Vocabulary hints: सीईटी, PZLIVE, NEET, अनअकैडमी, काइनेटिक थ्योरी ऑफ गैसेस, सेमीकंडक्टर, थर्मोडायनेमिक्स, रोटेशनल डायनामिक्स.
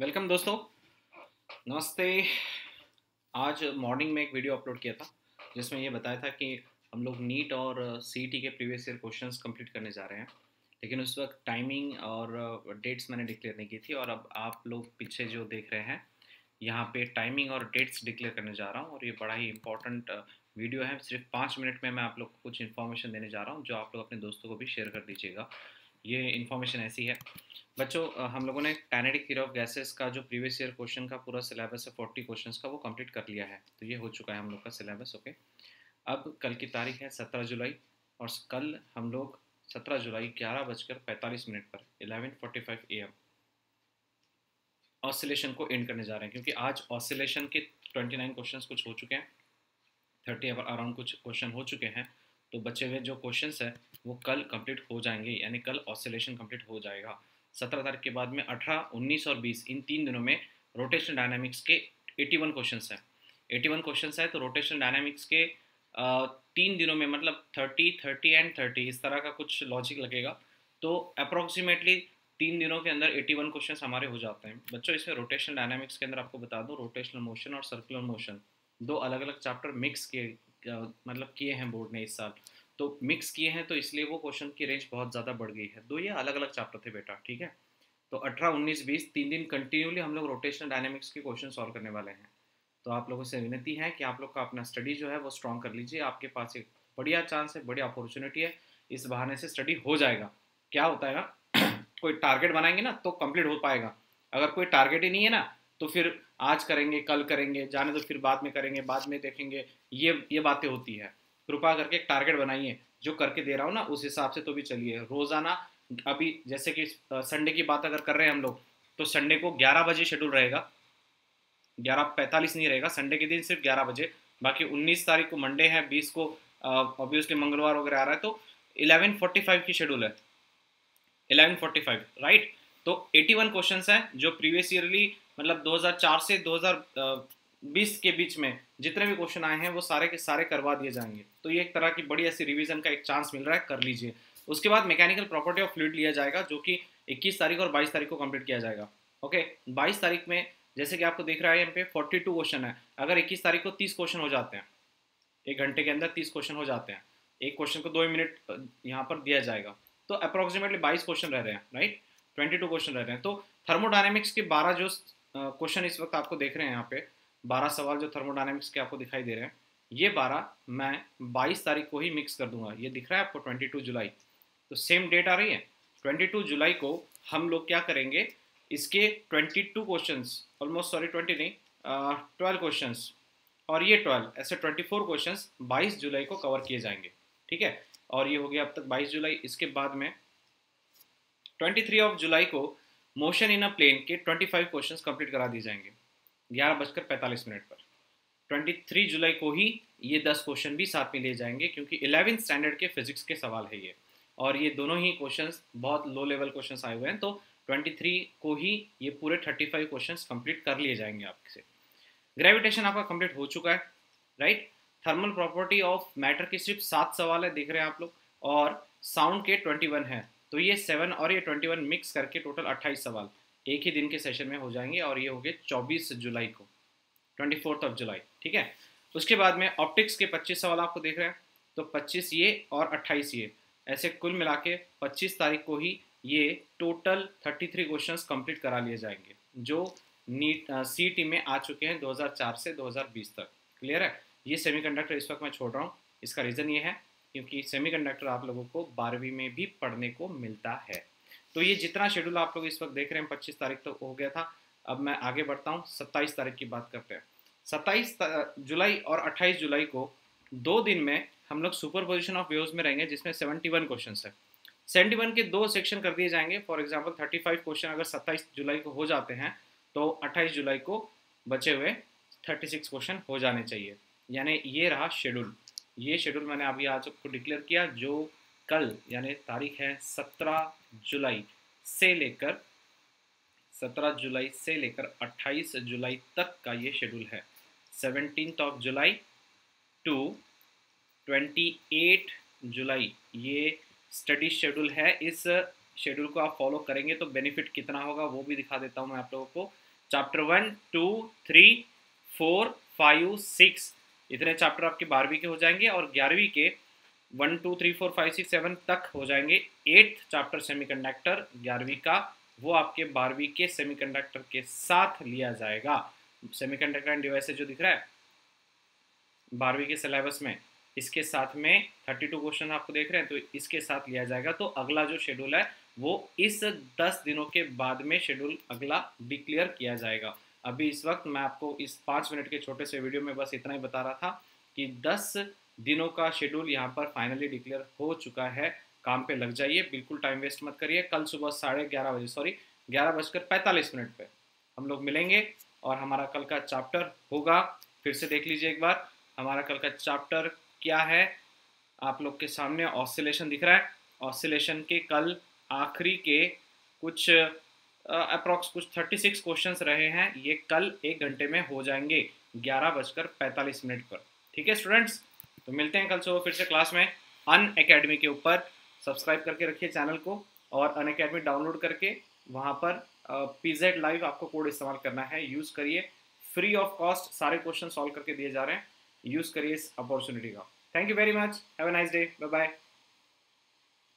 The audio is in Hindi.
वेलकम दोस्तों, नमस्ते। आज मॉर्निंग में एक वीडियो अपलोड किया था जिसमें ये बताया था कि हम लोग नीट और सीईटी के प्रीवियस ईयर क्वेश्चंस कंप्लीट करने जा रहे हैं, लेकिन उस वक्त टाइमिंग और डेट्स मैंने डिक्लेयर नहीं की थी। और अब आप लोग पीछे जो देख रहे हैं यहाँ पे टाइमिंग और डेट्स डिक्लेयर करने जा रहा हूँ। और ये बड़ा ही इंपॉर्टेंट वीडियो है, सिर्फ 5 मिनट में मैं आप लोग को कुछ इन्फॉर्मेशन देने जा रहा हूँ जो आप लोग अपने दोस्तों को भी शेयर कर दीजिएगा। ये इन्फॉर्मेशन ऐसी है बच्चों, हम लोगों ने काइनेटिक थ्योरी ऑफ गैसेस का जो प्रीवियस ईयर क्वेश्चन का पूरा सिलेबस है 40 क्वेश्चंस का, वो कंप्लीट कर लिया है। तो ये हो चुका है हम लोग का सिलेबस। ओके, अब कल की तारीख है 17 जुलाई और कल हम लोग 17 जुलाई 11:45 पर 11:45 AM ऑसिलेशन को एंड करने जा रहे हैं, क्योंकि आज ऑसिलेशन के 29 क्वेश्चन कुछ हो चुके हैं, 30 अराउंड कुछ क्वेश्चन हो चुके हैं। तो बचे हुए जो क्वेश्चंस हैं वो कल कंप्लीट हो जाएंगे, यानी कल ऑसिलेशन कंप्लीट हो जाएगा। 17 तारीख के बाद में 18, 19 और 20 इन 3 दिनों में रोटेशनल डायनामिक्स के 81 क्वेश्चंस हैं। 81 क्वेश्चंस हैं तो रोटेशनल डायनामिक्स के 3 दिनों में मतलब 30, 30 एंड 30 इस तरह का कुछ लॉजिक लगेगा। तो अप्रोक्सीमेटली 3 दिनों के अंदर 81 क्वेश्चन हमारे हो जाते हैं बच्चों। इसमें रोटेशनल डायनामिक्स के अंदर आपको बता दूँ, रोटेशनल मोशन और सर्कुलर मोशन 2 अलग अलग चैप्टर मिक्स किए मतलब किए हैं बोर्ड ने इस साल। तो मिक्स किए हैं तो इसलिए वो क्वेश्चन की रेंज बहुत ज़्यादा बढ़ गई है। 2 ये अलग अलग चैप्टर थे बेटा, ठीक है। तो 18, 19, 20 3 दिन कंटिन्यूली हम लोग रोटेशनल डायनेमिक्स के क्वेश्चन सॉल्व करने वाले हैं। तो आप लोगों से विनती है कि आप लोग का अपना स्टडी जो है वो स्ट्रॉन्ग कर लीजिए। आपके पास एक बढ़िया चांस है, बढ़िया अपॉर्चुनिटी है, इस बहाने से स्टडी हो जाएगा। क्या होता है ना, कोई टारगेट बनाएंगे ना तो कंप्लीट हो पाएगा। अगर कोई टारगेट ही नहीं है ना तो फिर आज करेंगे, कल करेंगे, जाने तो फिर बाद में करेंगे, बाद में देखेंगे, ये बातें होती है। कृपा करके एक टारगेट बनाइए, जो करके दे रहा हूँ ना उस हिसाब से तो भी चलिए रोजाना। अभी जैसे कि संडे की बात अगर कर रहे हैं हम लोग, तो संडे को 11 बजे शेड्यूल रहेगा, 11:45 नहीं रहेगा। संडे के दिन सिर्फ 11 बजे, बाकी 19 तारीख को मंडे है, 20 को ऑब्वियसली मंगलवार वगैरह आ रहा है, तो 11:45 की शेड्यूल है, 11:45 राइट। तो 81 क्वेश्चन है जो प्रीवियस ईयरली मतलब 2004 से 2020 के बीच में जितने भी क्वेश्चन आए हैं वो सारे के सारे करवा दिए जाएंगे। तो ये एक तरह की बड़ी ऐसी रिवीजन का एक चांस मिल रहा है, कर लीजिए। उसके बाद मैकेनिकल प्रॉपर्टी ऑफ फ्लूइड लिया जाएगा जो कि 21 तारीख और 22 तारीख को कंप्लीट किया जाएगा। ओके, 22 तारीख में जैसे कि आपको दिख रहा है यहाँ पे 42 क्वेश्चन है। अगर 21 तारीख को 30 क्वेश्चन हो जाते हैं, 1 घंटे के अंदर 30 क्वेश्चन हो जाते हैं, एक क्वेश्चन को 2 मिनट यहाँ पर दिया जाएगा, तो अप्रोक्सीमेटली 22 क्वेश्चन रह रहे हैं राइट, 22 क्वेश्चन रह रहे हैं। तो थर्मोडायनेमिक्स के 12 जो क्वेश्चन इस वक्त आपको देख रहे हैं, यहाँ पे 12 सवाल जो थर्मोडायनेमिक्स के आपको दिखाई दे रहे हैं, ये 12 मैं 22 तारीख को ही मिक्स कर दूंगा। ये दिख रहा है आपको 22 जुलाई, तो सेम डेट आ रही है। 22 जुलाई को हम लोग क्या करेंगे, इसके 22 क्वेश्चन ऑलमोस्ट, सॉरी 20 नहीं 12 क्वेश्चन और ये 12, ऐसे 24 क्वेश्चन 22 जुलाई को कवर किए जाएंगे, ठीक है। और ये हो गया अब तक 22 जुलाई। इसके बाद में 23 जुलाई को मोशन इन अ प्लेन के 25 क्वेश्चंस कंप्लीट करा दिए जाएंगे 11:45 पर। 23 जुलाई को ही ये 10 क्वेश्चन भी साथ में लिए जाएंगे, क्योंकि 11th स्टैंडर्ड के फिजिक्स के सवाल है ये, और ये दोनों ही क्वेश्चंस बहुत लो लेवल क्वेश्चंस आए हुए हैं। तो 23 को ही ये पूरे 35 क्वेश्चंस कंप्लीट कर लिए जाएंगे आपसे। ग्रेविटेशन आपका कंप्लीट हो चुका है right. Thermal property of matter के सिर्फ 7 सवाल है, देख रहे हैं आप लोग, और साउंड के 21 है। तो ये 7 और ये 21 मिक्स करके टोटल 28 सवाल एक ही दिन के सेशन में हो जाएंगे। और ये हो गए 24 जुलाई को, 24 जुलाई, ठीक है। उसके बाद में ऑप्टिक्स के 25 सवाल आपको देख रहे हैं, तो 25 ये और 28 ये, ऐसे कुल मिला के 25 तारीख को ही ये टोटल 33 क्वेश्चंस कंप्लीट करा लिए जाएंगे जो नीट सीईटी में आ चुके हैं 2004 से 2020 तक। क्लियर है। ये सेमीकंडक्टर इस वक्त मैं छोड़ रहा हूँ, इसका रीज़न ये है क्योंकि सेमीकंडक्टर आप लोगों को 12वीं में भी पढ़ने को मिलता है। तो ये जितना शेड्यूल आप लोग इस वक्त देख रहे हैं 25 तारीख तक तो हो गया था। अब मैं आगे बढ़ता हूँ, 27 तारीख की बात करते हैं। 27 जुलाई और 28 जुलाई को 2 दिन में हम लोग सुपरपोजिशन ऑफ वेव्स में रहेंगे, जिसमें 71 क्वेश्चन है। 71 के 2 सेक्शन कर दिए जाएंगे। फॉर एग्जाम्पल 35 क्वेश्चन अगर 27 जुलाई को हो जाते हैं तो 28 जुलाई को बचे हुए 36 क्वेश्चन हो जाने चाहिए। यानी ये रहा शेड्यूल, ये शेड्यूल मैंने अभी आज आपको डिक्लेयर किया जो कल यानी तारीख है 17 जुलाई से लेकर 28 जुलाई तक का ये शेड्यूल है। 17 जुलाई टू 28 जुलाई ये स्टडी शेड्यूल है। इस शेड्यूल को आप फॉलो करेंगे तो बेनिफिट कितना होगा वो भी दिखा देता हूँ मैं आप लोगों को। चैप्टर 1 2 3 4 5 6 इतने चैप्टर आपके 12वीं के हो जाएंगे और 11वीं के 1 2 3 4 5 6 7 तक हो जाएंगे। 8th चैप्टर सेमीकंडक्टर 11वीं का वो आपके 12वीं के सेमीकंडक्टर के साथ लिया जाएगा। सेमीकंडक्टर एंड डिवाइसेस जो दिख रहा है 12वीं के सिलेबस में, इसके साथ में 32 क्वेश्चन आपको देख रहे हैं, तो इसके साथ लिया जाएगा। तो अगला जो शेड्यूल है वो इस 10 दिनों के बाद में शेड्यूल अगला भी क्लियर किया जाएगा। अभी इस वक्त मैं आपको इस 5 मिनट के छोटे से वीडियो में बस इतना ही बता रहा था कि 10 दिनों का शेड्यूल यहाँ पर फाइनली डिक्लेयर हो चुका है। काम पे लग जाइए, बिल्कुल टाइम वेस्ट मत करिए। कल सुबह 11:45 पे हम लोग मिलेंगे और हमारा कल का चैप्टर होगा। फिर से देख लीजिए एक बार हमारा कल का चैप्टर क्या है। आप लोग के सामने ऑसिलेशन दिख रहा है। ऑसिलेशन के कल आखिरी के कुछ अप्रॉक्स कुछ 36 क्वेश्चंस रहे हैं। ये कल 1 घंटे में हो जाएंगे 11:45 पर। ठीक है स्टूडेंट्स, तो मिलते हैं कल सुबह फिर से क्लास में अनअकैडमी के ऊपर। सब्सक्राइब करके रखिए चैनल को और अनअकैडमी डाउनलोड करके वहाँ पर PZLIVE आपको कोड इस्तेमाल करना है, यूज़ करिए। फ्री ऑफ कॉस्ट सारे क्वेश्चन सॉल्व करके दिए जा रहे हैं। यूज़ करिए इस अपॉर्चुनिटी का। Thank you very much. Have a nice day. Bye bye.